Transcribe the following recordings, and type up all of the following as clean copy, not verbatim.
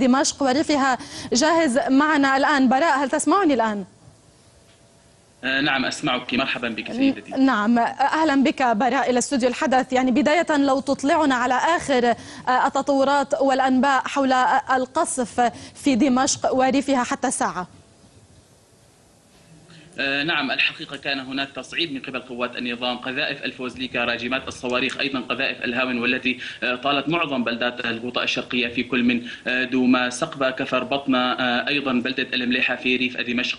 دمشق وريفها. جاهز معنا الآن براء، هل تسمعني الآن؟ نعم أسمعك، مرحبا بك سيدتي. نعم أهلا بك براء إلى استوديو الحدث. يعني بداية لو تطلعنا على آخر التطورات والأنباء حول القصف في دمشق وريفها حتى الساعة. نعم الحقيقة كان هناك تصعيد من قبل قوات النظام، قذائف الفوزليكا، راجمات الصواريخ، أيضا قذائف الهاون والتي طالت معظم بلدات الغوطة الشرقية في كل من دوما، سقبة، كفر بطنة، أيضا بلدة المليحة في ريف دمشق.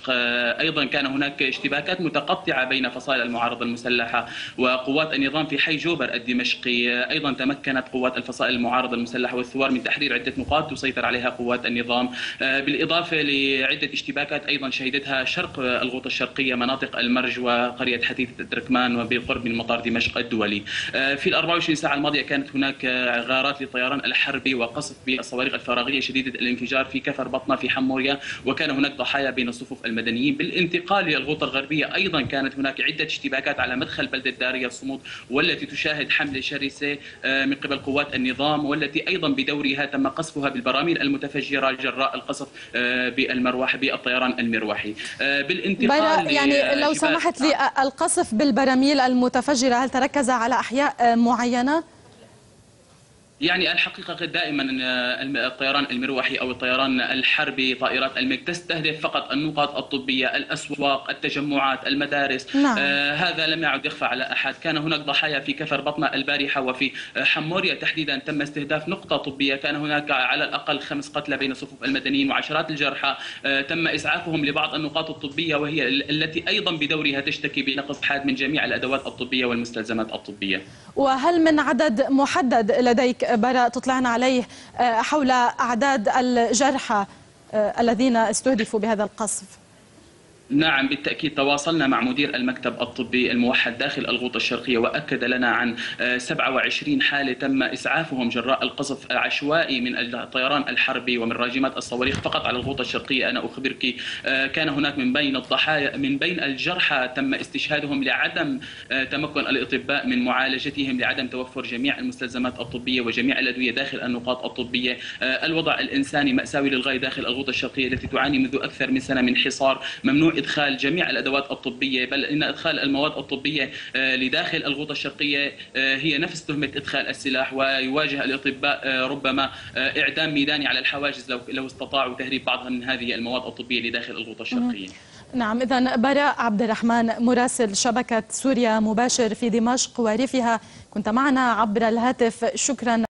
أيضا كان هناك اشتباكات متقطعة بين فصائل المعارضة المسلحة وقوات النظام في حي جوبر الدمشقي. أيضا تمكنت قوات الفصائل المعارضة المسلحة والثوار من تحرير عدة نقاط تسيطر عليها قوات النظام، بالإضافة لعدة اشتباكات أيضا شهدتها شرق الغوطة الشرقية، مناطق المرج وقرية حتيتة الدركمان وبقرب من مطار دمشق الدولي. في ال 24 ساعة الماضية كانت هناك غارات للطيران الحربي وقصف بالصواريخ الفراغية شديدة الانفجار في كفر بطنة في حموريا، وكان هناك ضحايا بين الصفوف المدنيين. بالانتقال للغوطة الغربية أيضا كانت هناك عدة اشتباكات على مدخل بلدة داريا الصمود والتي تشاهد حملة شرسة من قبل قوات النظام، والتي أيضا بدورها تم قصفها بالبراميل المتفجرة جراء القصف بالمروحة بالطيران المروحي. بالانتقال يعني لو سمحت لي، القصف بالبراميل المتفجرة هل تركز على أحياء معينة؟ يعني الحقيقة دائما الطيران المروحي أو الطيران الحربي، طائرات الميك تستهدف فقط النقاط الطبية، الأسواق، التجمعات، المدارس. نعم. هذا لم يعد يخفى على أحد. كان هناك ضحايا في كفر بطنة البارحة وفي حموريا تحديدا، تم استهداف نقطة طبية. كان هناك على الأقل 5 قتلى بين صفوف المدنيين وعشرات الجرحى، تم إسعافهم لبعض النقاط الطبية، وهي التي أيضا بدورها تشتكي بنقص حاد من جميع الأدوات الطبية والمستلزمات الطبية. وهل من عدد محدد لديك براء تطلعنا عليه حول أعداد الجرحى الذين استهدفوا بهذا القصف؟ نعم بالتأكيد، تواصلنا مع مدير المكتب الطبي الموحد داخل الغوطة الشرقية وأكد لنا عن 27 حالة تم إسعافهم جراء القصف العشوائي من الطيران الحربي ومن راجمات الصواريخ فقط على الغوطة الشرقية. أنا أخبرك كان هناك من بين الضحايا، من بين الجرحى تم استشهادهم لعدم تمكن الأطباء من معالجتهم، لعدم توفر جميع المستلزمات الطبية وجميع الأدوية داخل النقاط الطبية. الوضع الإنساني مأساوي للغاية داخل الغوطة الشرقية التي تعاني منذ أكثر من سنة من حصار، ممنوع إدخال جميع الأدوات الطبية، بل إن إدخال المواد الطبية لداخل الغوطة الشرقية هي نفس تهمة إدخال السلاح، ويواجه الأطباء ربما إعدام ميداني على الحواجز لو استطاعوا تهريب بعضها من هذه المواد الطبية لداخل الغوطة الشرقية. نعم إذا براء عبد الرحمن مراسل شبكة سوريا مباشر في دمشق وريفها، كنت معنا عبر الهاتف، شكرا.